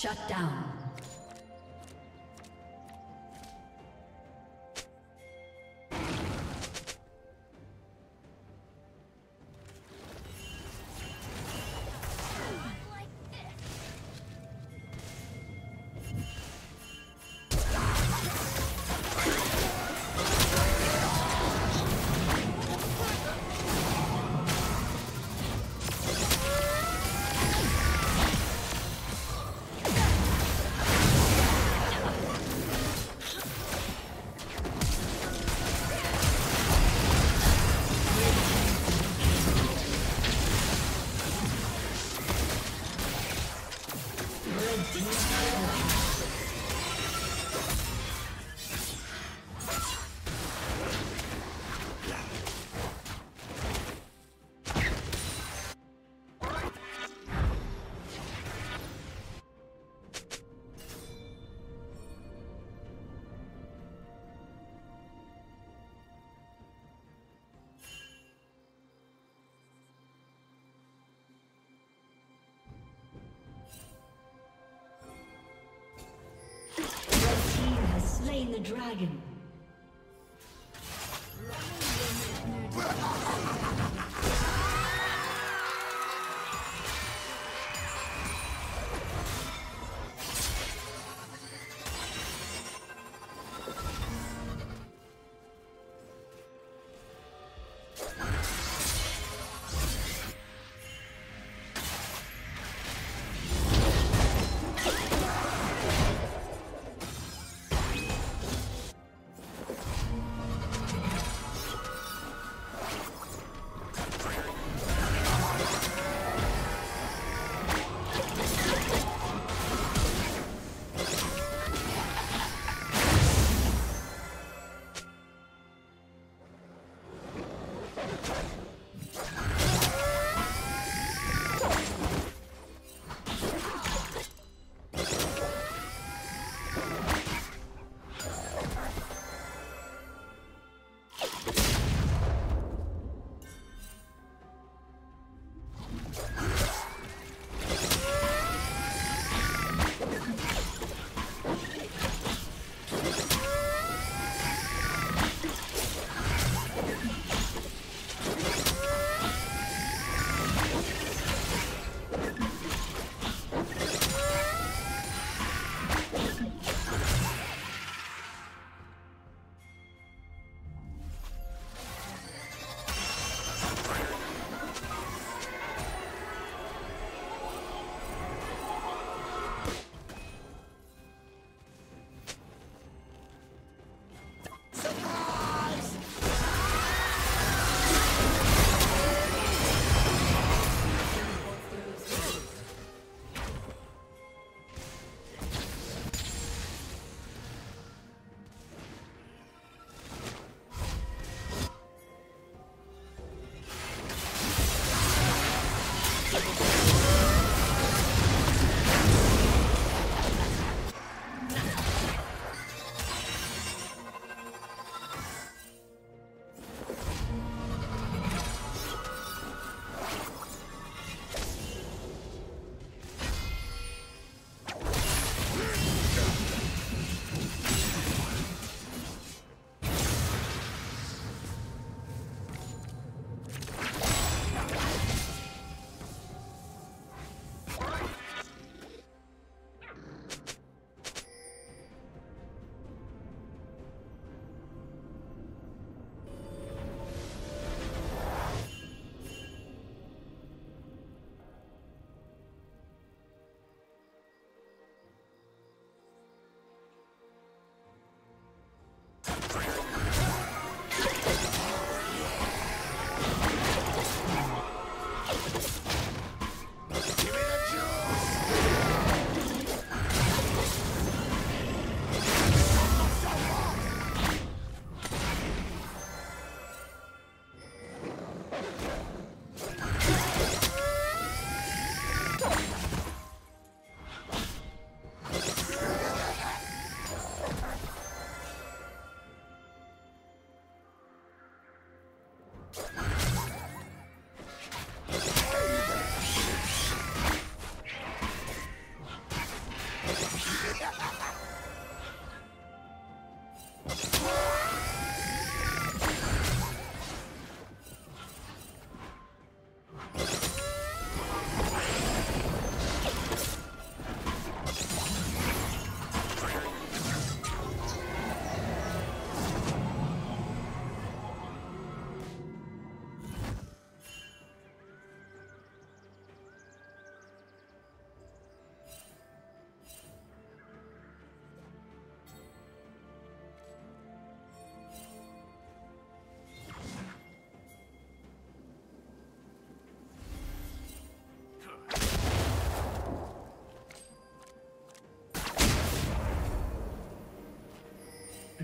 Shut down. The dragon.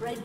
Red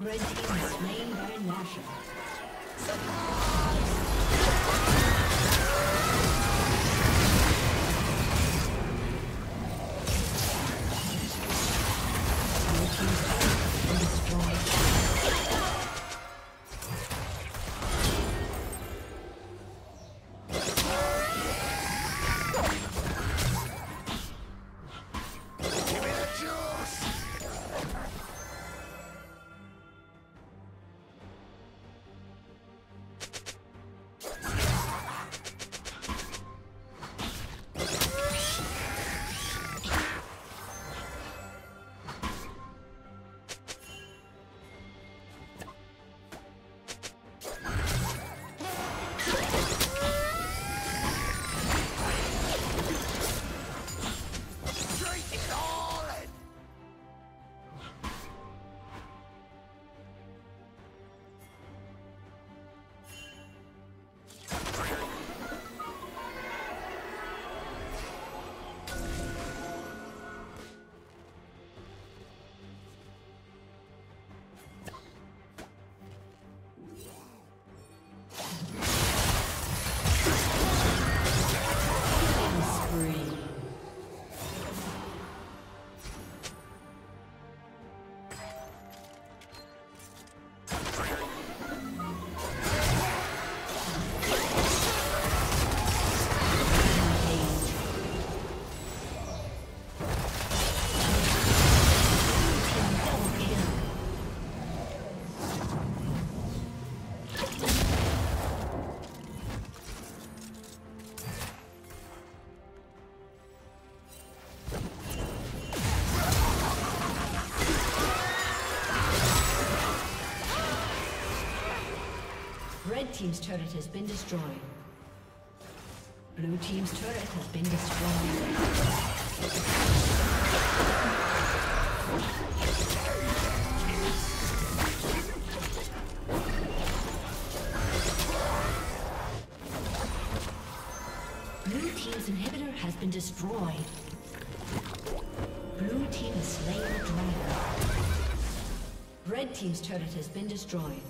Red team is slain Baron Nashor. team's turret has been destroyed. Blue team's turret has been destroyed. Blue team's inhibitor has been destroyed. Blue team has slain the dragon. Red team's turret has been destroyed.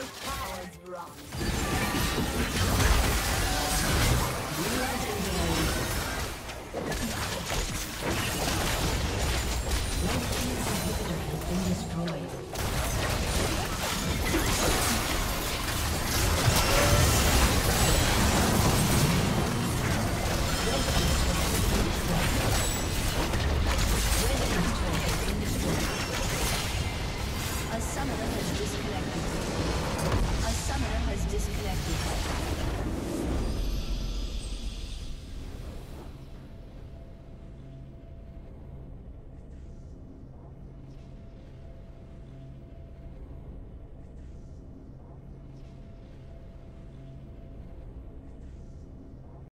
Red team's inhibitor has been destroyed.